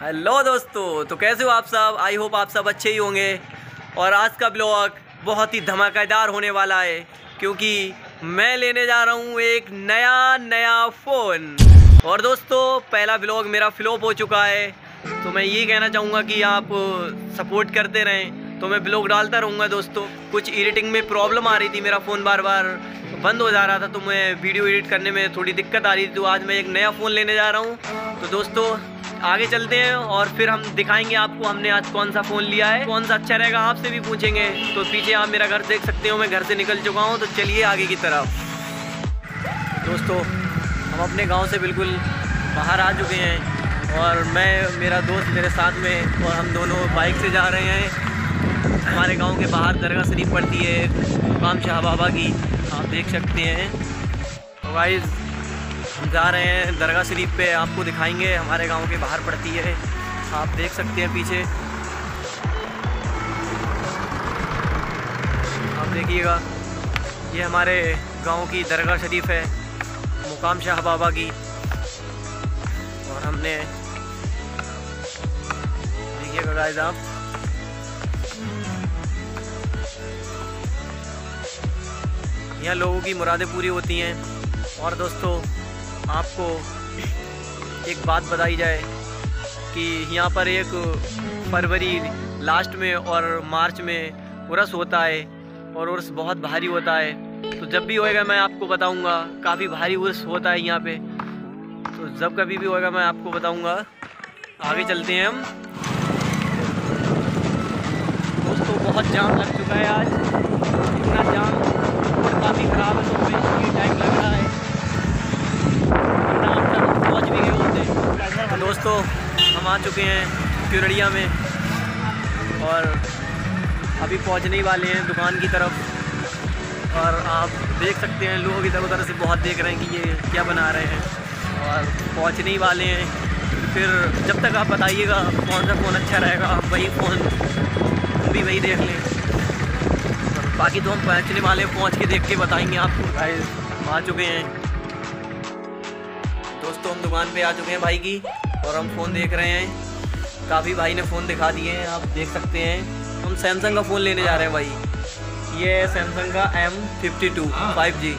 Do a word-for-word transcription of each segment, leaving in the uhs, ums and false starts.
Hello दोस्तों, तो कैसे हो आप सब। आई होप आप सब अच्छे ही होंगे। और आज का ब्लॉग बहुत ही धमाकेदार होने वाला है क्योंकि मैं लेने जा रहा हूँ एक नया नया फ़ोन। और दोस्तों, पहला ब्लॉग मेरा फ्लॉप हो चुका है, तो मैं ये कहना चाहूँगा कि आप सपोर्ट करते रहें, तो मैं ब्लॉग डालता रहूँगा। दोस्तों, कुछ एडिटिंग में प्रॉब्लम आ रही थी, मेरा फ़ोन बार बार बंद हो जा रहा था, तो मैं वीडियो एडिट करने में थोड़ी दिक्कत आ रही थी। तो आज मैं एक नया फ़ोन लेने जा रहा हूँ। तो दोस्तों, आगे चलते हैं और फिर हम दिखाएंगे आपको हमने आज कौन सा फ़ोन लिया है, कौन सा अच्छा रहेगा, आपसे भी पूछेंगे। तो पीछे आप मेरा घर देख सकते हो, मैं घर से निकल चुका हूँ। तो चलिए आगे की तरफ। दोस्तों, हम अपने गांव से बिल्कुल बाहर आ चुके हैं और मैं, मेरा दोस्त मेरे साथ में, और हम दोनों बाइक से जा रहे हैं। हमारे गाँव के बाहर दरगाह शरीफ पड़ती है, काम शाह बाबा की, आप देख सकते हैं। वाइज हम जा रहे हैं दरगाह शरीफ पे, आपको दिखाएंगे। हमारे गांव के बाहर पड़ती है, आप देख सकते हैं पीछे। आप देखिएगा, ये हमारे गांव की दरगाह शरीफ है, मुकाम शाह बाबा की। और हमने, देखिएगा गाइस आप, यहाँ लोगों की मुरादें पूरी होती हैं। और दोस्तों, आपको एक बात बताई जाए कि यहाँ पर एक फरवरी लास्ट में और मार्च में उर्स होता है, और उर्स बहुत भारी होता है। तो जब भी होएगा मैं आपको बताऊँगा। काफ़ी भारी उर्स होता है यहाँ पे, तो जब कभी भी होएगा मैं आपको बताऊँगा। आगे चलते हैं हम। दोस्तों, बहुत जाम लग चुका है आज, इतना जाम, और काफ़ी ख़राब है, तो हमें टाइम लग रहा है। दोस्तों, हम आ चुके हैं क्योलरिया में और अभी पहुंचने ही वाले हैं दुकान की तरफ। और आप देख सकते हैं, लोग इधर उधर से बहुत देख रहे हैं कि ये क्या बना रहे हैं। और पहुंचने ही वाले हैं, फिर जब तक आप बताइएगा कौन सा फ़ोन अच्छा रहेगा, आप वही फ़ोन भी वही देख लें। बाकी तो हम पहुँचने वाले, पहुँच के देख के बताएँगे आपको। गाइस, हम आ चुके हैं दोस्तों, हम दुकान पे आ चुके हैं भाई की, और हम फ़ोन देख रहे हैं। काफ़ी भाई ने फ़ोन दिखा दिए हैं, आप देख सकते हैं। हम सैमसंग का फ़ोन लेने जा रहे हैं भाई। ये है सैमसंग का M fifty two five G.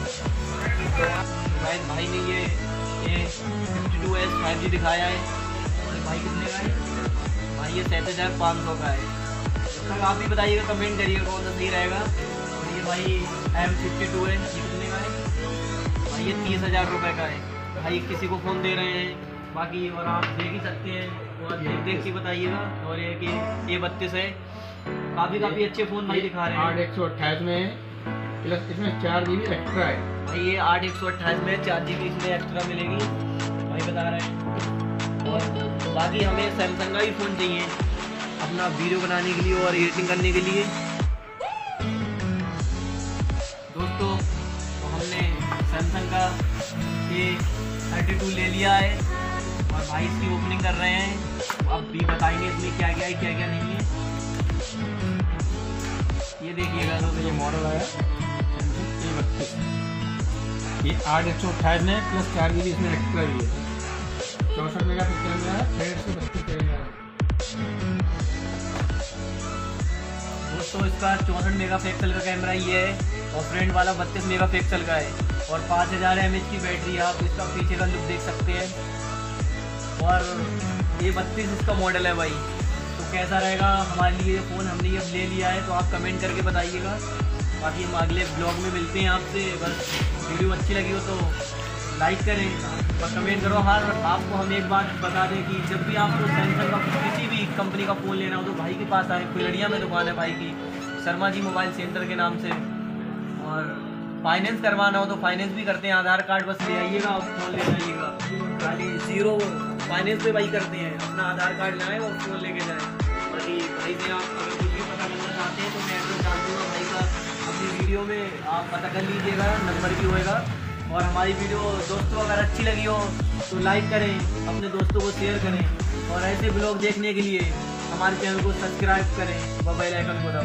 भाई भाई ने ये ये fifty two S five G दिखाया है। और भाई कितने का है भाई? ये सैंतीस हज़ार पाँच सौ का है। आप भी बताइएगा, कमेंट करिएगा कौन सा सही रहेगा। और ये भाई एम फिफ्टी टू है, ये कितने का है भाई? ये तीस हज़ार रुपये का है भाई। किसी को फ़ोन दे रहे हैं बाकी, और आप देख ही सकते हैं, तो आप देख देख के बताइएगा। और ये कि ये बत्तीस है। काफ़ी काफ़ी अच्छे फ़ोन भाई दिखा रहे हैं। आठ एक सौ अट्ठाईस में है, प्लस इसमें चार जी बी एक्स्ट्रा है भाई। ये आठ एक सौ अट्ठाईस में चार जी बी इसमें एक्स्ट्रा मिलेगी भाई, बता रहे हैं। और बाकी हमें सैमसंग का ही फ़ोन चाहिए अपना वीडियो बनाने के लिए और एडिटिंग करने के लिए। दोस्तों, हमने सैमसंग का ये थर्टी टू ले लिया है और भाई इसकी ओपनिंग कर रहे हैं। तो अब भी बताएंगे इसमें क्या क्या है, क्या क्या नहीं है। ये देखिएगा दोस्तों, ये मॉडल आया सैमसंग बत्तीस, ये आठ एक सौ अट्ठाईस में प्लस चार जी बी इसमें एक्स्ट्रा भी है। चौंसठ मेगा पिक्सल में डेढ़ सौ बत्तीस कैमरा है दोस्तों। इसका चौंसठ मेगा पिक्सल का कैमरा ये है, और फ्रंट वाला बत्तीस मेगा पिक्सल का है, और पाँच हज़ार एम एच की बैटरी है। आप इसका पीछे का लुक देख सकते हैं। और ये बत्तीस इसका मॉडल है भाई। तो कैसा रहेगा हमारे लिए फ़ोन, हमने ये ले लिया है, तो आप कमेंट करके बताइएगा। बाकी हम अगले ब्लॉग में मिलते हैं आपसे। अगर वीडियो अच्छी लगी हो तो लाइक करें और कमेंट करो। हर आपको हम एक बात बता दें कि जब भी आपको सैमसंग का किसी भी कंपनी का फ़ोन लेना हो तो भाई के पास आए। क्योलरिया में दुकान है भाई की, शर्मा जी मोबाइल सेंटर के नाम से। और फाइनेंस करवाना हो तो फाइनेंस भी करते हैं, आधार कार्ड बस ले आइएगा और फ़ोन ले जाइएगा। खाली जीरो फाइनेंस पे भाई करते हैं, अपना आधार कार्ड लाएँ और फ़ोन लेके जाएँ। बाकी भाई से आप अगर कुछ भी पता करना चाहते हैं तो मैं एड्रेस डाल दूँगा भाई का अपनी वीडियो में, आप पता कर लीजिएगा, नंबर भी होएगा। और हमारी वीडियो दोस्तों अगर अच्छी लगी हो तो लाइक करें, अपने दोस्तों को शेयर करें, और ऐसे ब्लॉग देखने के लिए हमारे चैनल को सब्सक्राइब करें और बेल आइकन को दबाएं।